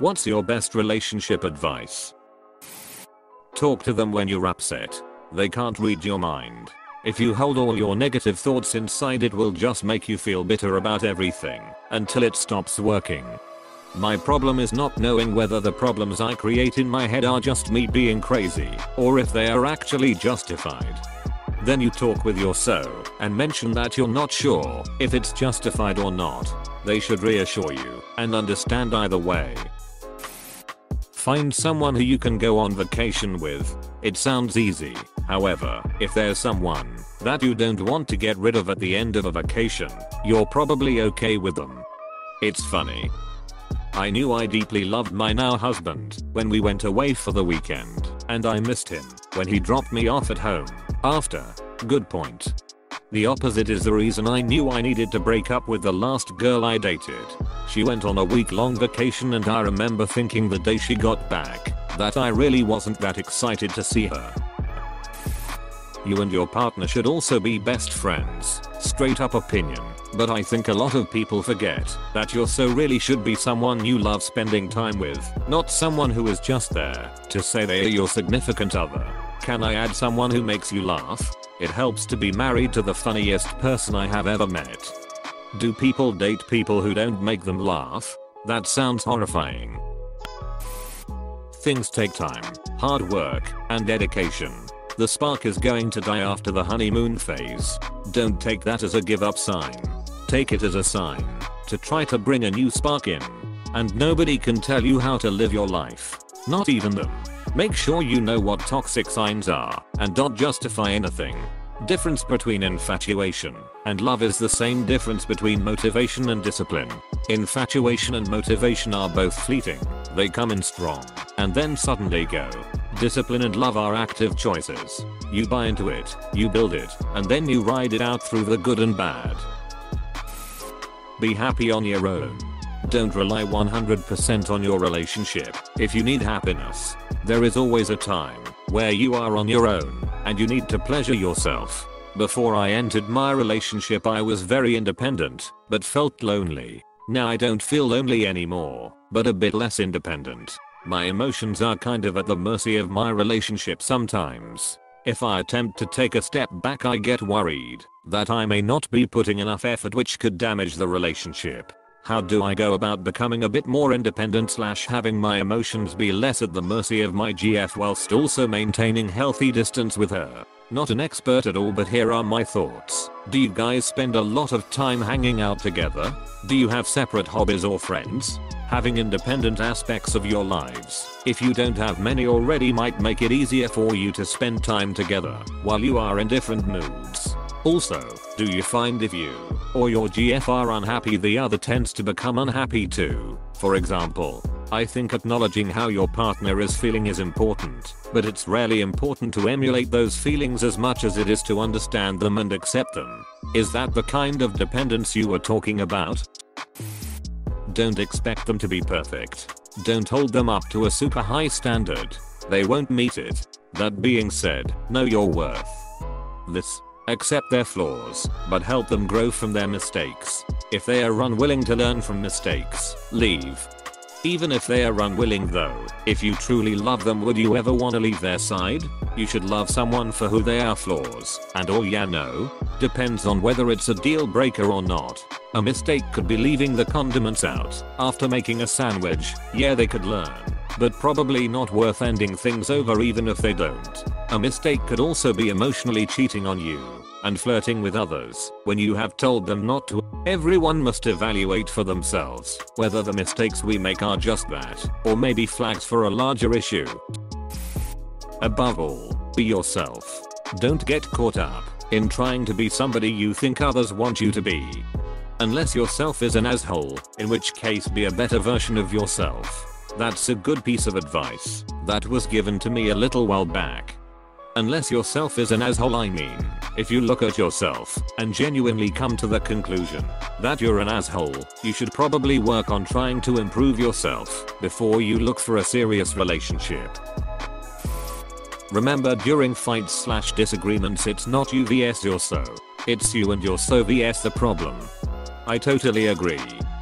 What's your best relationship advice? Talk to them when you're upset. They can't read your mind. If you hold all your negative thoughts inside, it will just make you feel bitter about everything until it stops working. My problem is not knowing whether the problems I create in my head are just me being crazy or if they are actually justified. Then you talk with your so and mention that you're not sure if it's justified or not. They should reassure you and understand either way. Find someone who you can go on vacation with. It sounds easy. However, if there's someone that you don't want to get rid of at the end of a vacation, you're probably okay with them. It's funny. I knew I deeply loved my now husband when we went away for the weekend, and I missed him when he dropped me off at home after. Good point. The opposite is the reason I knew I needed to break up with the last girl I dated. She went on a week-long vacation, and I remember thinking the day she got back that I really wasn't that excited to see her. You and your partner should also be best friends. Straight up opinion, but I think a lot of people forget that your so really should be someone you love spending time with, not someone who is just there to say they are your significant other. Can I add someone who makes you laugh? It helps to be married to the funniest person I have ever met. Do people date people who don't make them laugh? That sounds horrifying. Things take time, hard work, and dedication. The spark is going to die after the honeymoon phase. Don't take that as a give up sign. Take it as a sign to try to bring a new spark in. And nobody can tell you how to live your life. Not even them. Make sure you know what toxic signs are and don't justify anything. Difference between infatuation and love is the same difference between motivation and discipline. Infatuation and motivation are both fleeting. They come in strong and then suddenly go. Discipline and love are active choices. You buy into it, you build it, and then you ride it out through the good and bad. Be happy on your own. Don't rely 100% on your relationship if you need happiness. There is always a time where you are on your own and you need to pleasure yourself. Before I entered my relationship, I was very independent but felt lonely. Now I don't feel lonely anymore, but a bit less independent. My emotions are kind of at the mercy of my relationship sometimes. If I attempt to take a step back, I get worried that I may not be putting enough effort, which could damage the relationship. How do I go about becoming a bit more independent / having my emotions be less at the mercy of my GF whilst also maintaining healthy distance with her? Not an expert at all, but here are my thoughts. Do you guys spend a lot of time hanging out together? Do you have separate hobbies or friends? Having independent aspects of your lives, if you don't have many already, might make it easier for you to spend time together while you are in different moods. Also, do you find if you or your GF are unhappy, the other tends to become unhappy too? For example, I think acknowledging how your partner is feeling is important, but it's rarely important to emulate those feelings as much as it is to understand them and accept them. Is that the kind of dependence you were talking about? Don't expect them to be perfect. Don't hold them up to a super high standard. They won't meet it. That being said, know your worth. Accept their flaws, but help them grow from their mistakes. If they are unwilling to learn from mistakes, leave. Even if they are unwilling though, if you truly love them, would you ever want to leave their side? You should love someone for who they are flaws, and all you know, depends on whether it's a deal breaker or not. A mistake could be leaving the condiments out after making a sandwich. Yeah, they could learn, but probably not worth ending things over even if they don't. A mistake could also be emotionally cheating on you and flirting with others when you have told them not to. Everyone must evaluate for themselves whether the mistakes we make are just that or maybe flags for a larger issue. Above all, be yourself. Don't get caught up in trying to be somebody you think others want you to be. Unless yourself is an asshole, in which case be a better version of yourself. That's a good piece of advice that was given to me a little while back. Unless yourself is an asshole, I mean, if you look at yourself and genuinely come to the conclusion that you're an asshole, you should probably work on trying to improve yourself before you look for a serious relationship. Remember, during fights / disagreements, it's not you vs your so, it's you and your so vs the problem. I totally agree.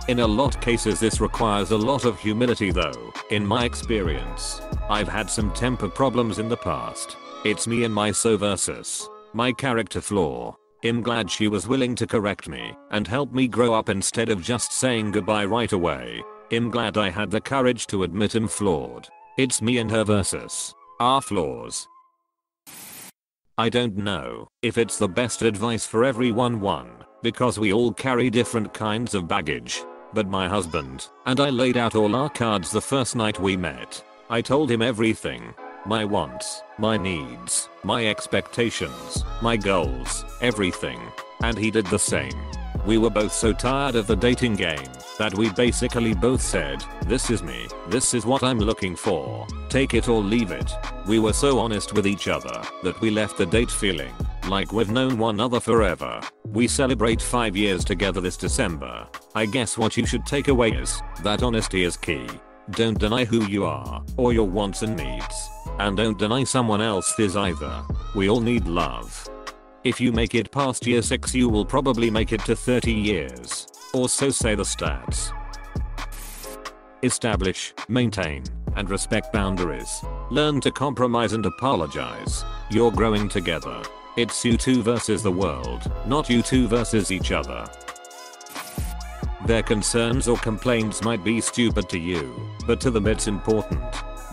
In a lot cases this requires a lot of humility though. In my experience, I've had some temper problems in the past. It's me and my soversus, my character flaw. I'm glad she was willing to correct me and help me grow up instead of just saying goodbye right away. I'm glad I had the courage to admit I'm flawed. It's me and her versus our flaws. I don't know if it's the best advice for everyone because we all carry different kinds of baggage. But my husband and I laid out all our cards the first night we met. I told him everything. My wants, my needs, my expectations, my goals, everything. And he did the same. We were both so tired of the dating game that we basically both said, this is me, this is what I'm looking for, take it or leave it. We were so honest with each other that we left the date feeling like we've known one another forever. We celebrate 5 years together this December. I guess what you should take away is that honesty is key. Don't deny who you are or your wants and needs. And don't deny someone else's either. We all need love. If you make it past year 6 you will probably make it to 30 years. Or so say the stats. Establish, maintain, and respect boundaries. Learn to compromise and apologize. You're growing together. It's you two versus the world, not you two versus each other. Their concerns or complaints might be stupid to you, but to them it's important.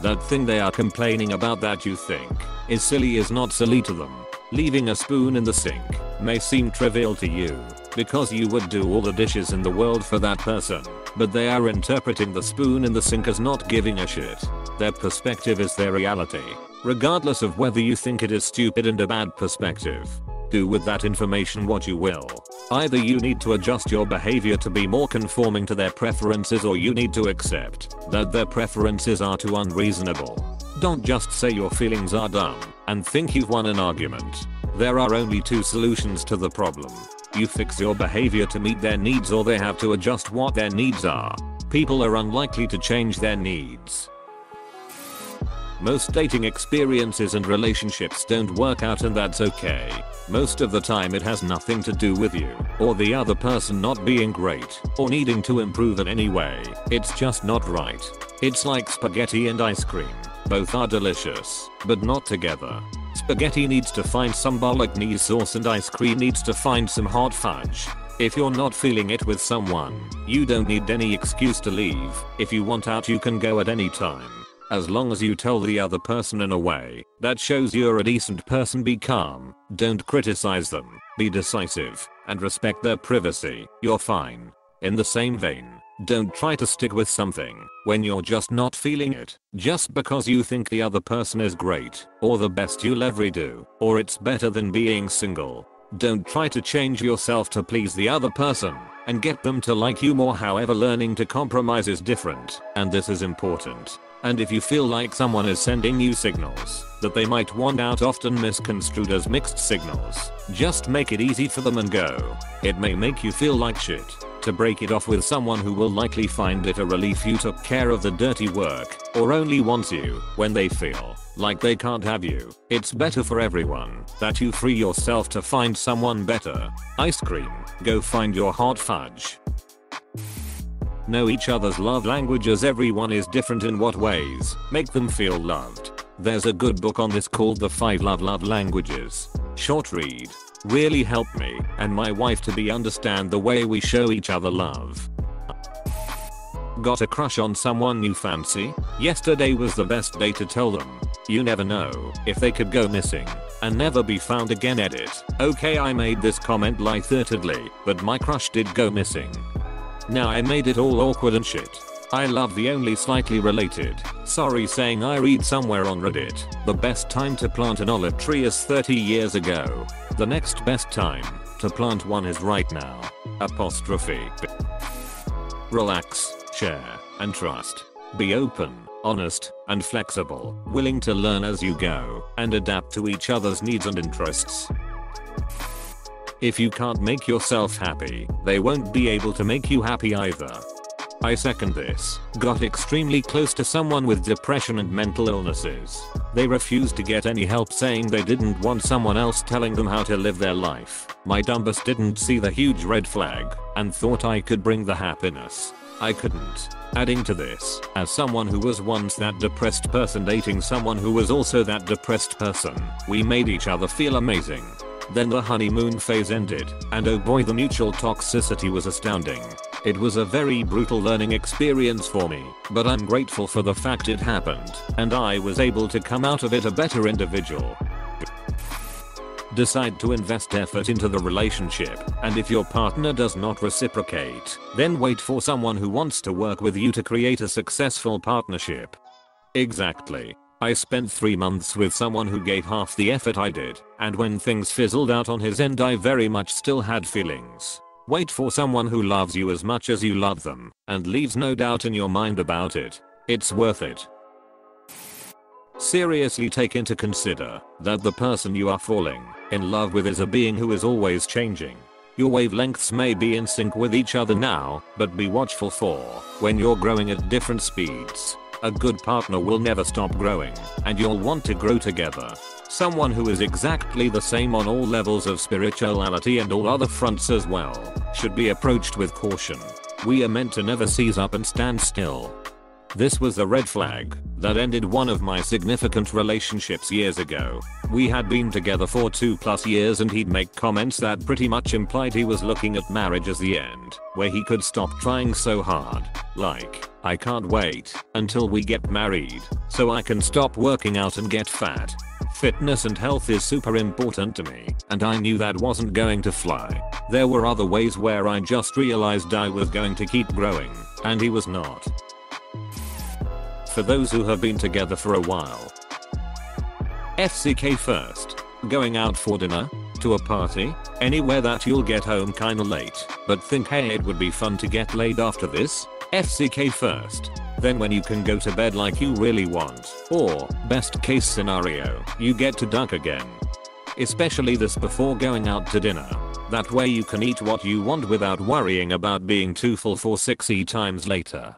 That thing they are complaining about that you think is silly is not silly to them. Leaving a spoon in the sink may seem trivial to you because you would do all the dishes in the world for that person, but they are interpreting the spoon in the sink as not giving a shit. Their perspective is their reality, regardless of whether you think it is stupid and a bad perspective. Do with that information what you will. Either you need to adjust your behavior to be more conforming to their preferences or you need to accept that their preferences are too unreasonable. Don't just say your feelings are dumb and think you've won an argument. There are only two solutions to the problem. You fix your behavior to meet their needs or they have to adjust what their needs are. People are unlikely to change their needs. Most dating experiences and relationships don't work out and that's okay. Most of the time it has nothing to do with you or the other person not being great or needing to improve in any way. It's just not right. It's like spaghetti and ice cream. Both are delicious, but not together. Spaghetti needs to find some bolognese sauce and ice cream needs to find some hot fudge. If you're not feeling it with someone, you don't need any excuse to leave. If you want out you can go at any time. As long as you tell the other person in a way that shows you're a decent person, be calm, don't criticize them, be decisive, and respect their privacy, you're fine. In the same vein, don't try to stick with something when you're just not feeling it, just because you think the other person is great, or the best you'll ever do, or it's better than being single. Don't try to change yourself to please the other person and get them to like you more. However, learning to compromise is different, and this is important. And if you feel like someone is sending you signals that they might want out, often misconstrued as mixed signals, just make it easy for them and go. It may make you feel like shit to break it off with someone who will likely find it a relief you took care of the dirty work or only wants you when they feel like they can't have you. It's better for everyone that you free yourself to find someone better. Ice cream, go find your hot fudge. Know each other's love languages. Everyone is different in what ways make them feel loved. There's a good book on this called The 5 Love Languages. Short read. Really helped me and my wife to be understand the way we show each other love. Got a crush on someone you fancy? Yesterday was the best day to tell them. You never know if they could go missing and never be found again. Edit. Okay, I made this comment light-heartedly, but my crush did go missing. Now I made it all awkward and shit. I love the only slightly related, sorry saying I read somewhere on Reddit, the best time to plant an olive tree is 30 years ago. The next best time to plant one is right now. Apostrophe. Relax, share, and trust. Be open, honest, and flexible, willing to learn as you go, and adapt to each other's needs and interests. If you can't make yourself happy, they won't be able to make you happy either. I second this. Got extremely close to someone with depression and mental illnesses. They refused to get any help, saying they didn't want someone else telling them how to live their life. My dumbest didn't see the huge red flag and thought I could bring the happiness. I couldn't. Adding to this, as someone who was once that depressed person dating someone who was also that depressed person, we made each other feel amazing. Then the honeymoon phase ended, and oh boy, the mutual toxicity was astounding. It was a very brutal learning experience for me, but I'm grateful for the fact it happened, and I was able to come out of it a better individual. Decide to invest effort into the relationship, and if your partner does not reciprocate, then wait for someone who wants to work with you to create a successful partnership. Exactly. I spent 3 months with someone who gave half the effort I did, and when things fizzled out on his end I very much still had feelings. Wait for someone who loves you as much as you love them, and leaves no doubt in your mind about it. It's worth it. Seriously take into consider that the person you are falling in love with is a being who is always changing. Your wavelengths may be in sync with each other now, but be watchful for when you're growing at different speeds. A good partner will never stop growing, and you'll want to grow together. Someone who is exactly the same on all levels of spirituality and all other fronts as well should be approached with caution. We are meant to never seize up and stand still. This was the red flag that ended one of my significant relationships years ago. We had been together for 2+ years, and he'd make comments that pretty much implied he was looking at marriage as the end, where he could stop trying so hard. Like, I can't wait until we get married so I can stop working out and get fat. Fitness and health is super important to me, and I knew that wasn't going to fly. There were other ways where I just realized I was going to keep growing, and he was not. For those who have been together for a while. FCK first. Going out for dinner? To a party? Anywhere that you'll get home kinda late, but think, hey, it would be fun to get laid after this? FCK first. Then when you can go to bed like you really want, or, best case scenario, you get to duck again. Especially this before going out to dinner. That way you can eat what you want without worrying about being too full for 6 times later.